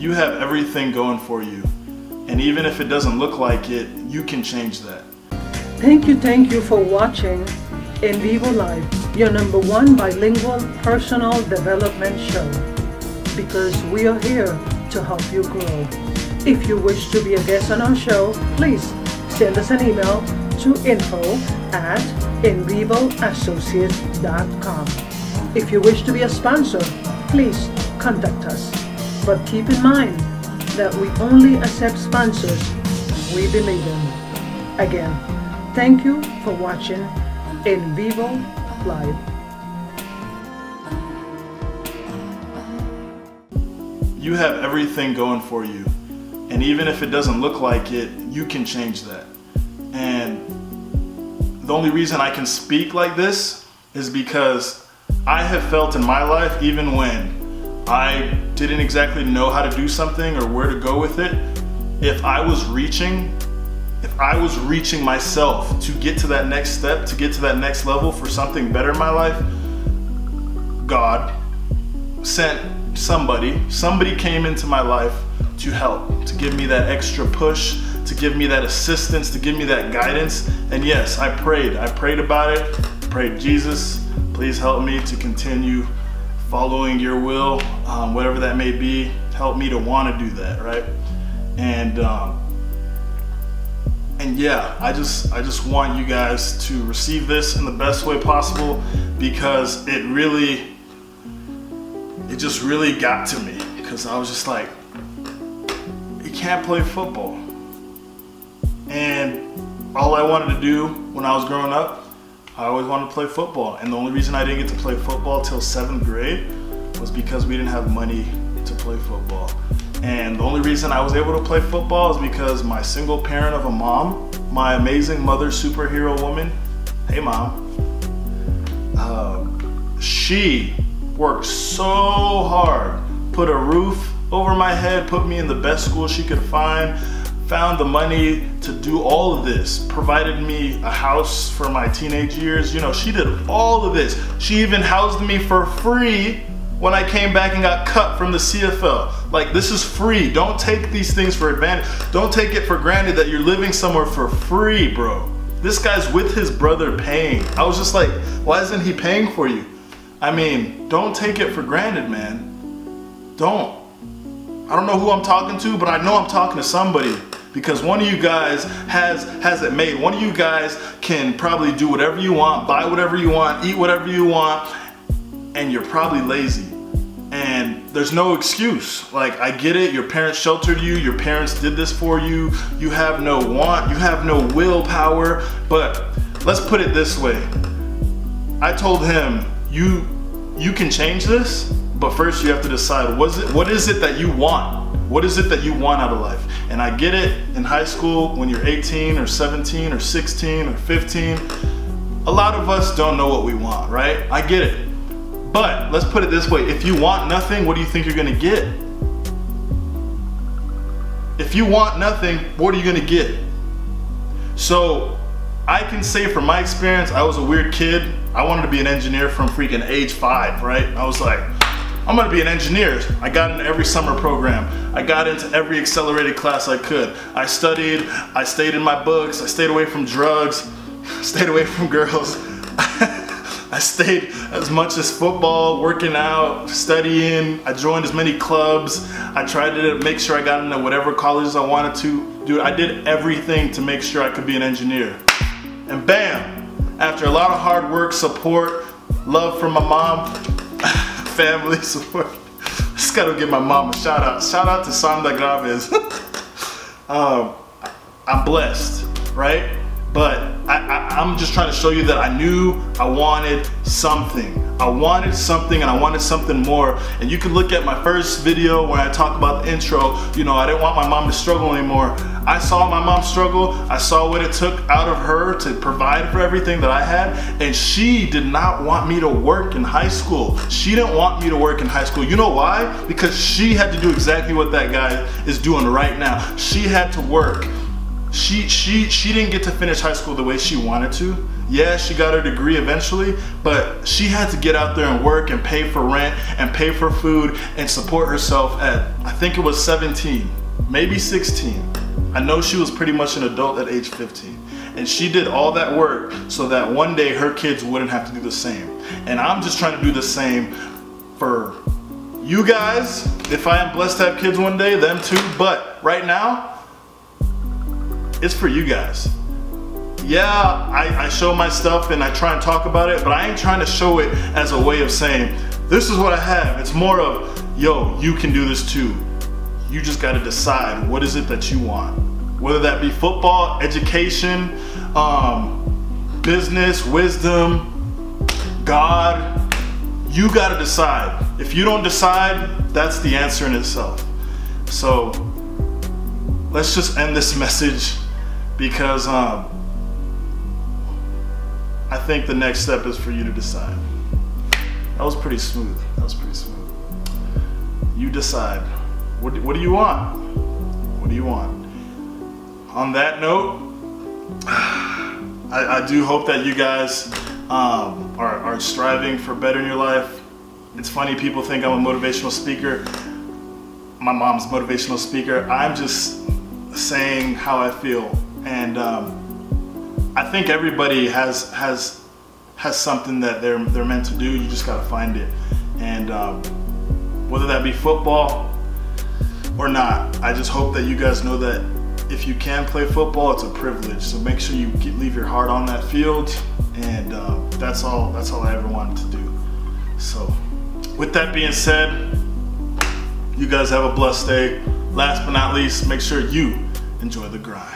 You have everything going for you. And even if it doesn't look like it, you can change that. Thank you for watching EnvivoLIVE, your #1 bilingual personal development show. Because we are here to help you grow. If you wish to be a guest on our show, please send us an email to info@envivoassociates.com. If you wish to be a sponsor, please contact us. But keep in mind that we only accept sponsors we believe in. Again, thank you for watching EnvivoLIVE. You have everything going for you. And even if it doesn't look like it, you can change that. And the only reason I can speak like this is because I have felt in my life, even when I didn't exactly know how to do something or where to go with it, if I was reaching myself to get to that next step, to get to that next level for something better in my life, God sent somebody came into my life to help, to give me that extra push, to give me that assistance, to give me that guidance. And yes, I prayed about it, prayed, Jesus, please help me to continue following your will, whatever that may be, help me to want to do that, right? And yeah, I just want you guys to receive this in the best way possible, because it just really got to me, because I was just like, you can't play football. And all I wanted to do when I was growing up, I always wanted to play football. And the only reason I didn't get to play football till 7th grade was because we didn't have money to play football. And the only reason I was able to play football is because my single parent of a mom, my amazing mother superhero woman, hey mom, she worked so hard, put a roof over my head, put me in the best school she could find, found the money to do all of this, provided me a house for my teenage years. You know, she did all of this. She even housed me for free when I came back and got cut from the CFL. Like, this is free. Don't take these things for advantage. Don't take it for granted that you're living somewhere for free, bro. This guy's with his brother paying. I was just like, why isn't he paying for you? I mean, don't take it for granted, man. Don't. I don't know who I'm talking to, but I know I'm talking to somebody, because one of you guys has it made. One of you guys can probably do whatever you want, buy whatever you want, eat whatever you want, and you're probably lazy. And there's no excuse. Like, I get it, your parents sheltered you, your parents did this for you, you have no want, you have no willpower, but let's put it this way. I told him, you can change this, but first you have to decide, what is it that you want? What is it that you want out of life? And I get it, in high school, when you're 18 or 17 or 16 or 15, a lot of us don't know what we want, right? I get it. But let's put it this way, if you want nothing, what do you think you're gonna get? If you want nothing, what are you gonna get? So I can say from my experience, I was a weird kid. I wanted to be an engineer from freaking age 5, right? I was like, I'm gonna be an engineer. I got into every summer program. I got into every accelerated class I could. I studied, I stayed in my books, I stayed away from drugs, stayed away from girls. I stayed as much as football, working out, studying. I joined as many clubs. I tried to make sure I got into whatever colleges I wanted to. Dude, I did everything to make sure I could be an engineer. And bam, after a lot of hard work, support, love from my mom, family support. I just gotta give my mom a shout out. Shout out to Sandra Graves. I'm blessed, right? But I'm just trying to show you that I knew I wanted something. I wanted something, and I wanted something more. And you can look at my first video where I talk about the intro. You know, I didn't want my mom to struggle anymore. I saw my mom struggle. I saw what it took out of her to provide for everything that I had. And she did not want me to work in high school. She didn't want me to work in high school. You know why? Because she had to do exactly what that guy is doing right now. She had to work. She didn't get to finish high school the way she wanted to. Yeah, she got her degree eventually, but she had to get out there and work and pay for rent and pay for food and support herself at, I think it was 17, maybe 16. I know she was pretty much an adult at age 15. And she did all that work so that one day her kids wouldn't have to do the same. And I'm just trying to do the same for you guys. If I am blessed to have kids one day, them too. But right now, it's for you guys. Yeah, I show my stuff and I try and talk about it, but I ain't trying to show it as a way of saying, this is what I have. It's more of, yo, you can do this too. You just gotta decide what is it that you want. Whether that be football, education, business, wisdom, God, you gotta decide. If you don't decide, that's the answer in itself. So let's just end this message because I think the next step is for you to decide. That was pretty smooth, that was pretty smooth. You decide. What do you want? What do you want? On that note, I do hope that you guys are striving for better in your life. It's funny, people think I'm a motivational speaker. My mom's a motivational speaker. I'm just saying how I feel. And I think everybody has something that they're meant to do. You just gotta find it. And whether that be football, or not. I just hope that you guys know that if you can play football, it's a privilege. So make sure you leave your heart on that field, and that's all I ever wanted to do. So with that being said, you guys have a blessed day. Last but not least, make sure you enjoy the grind.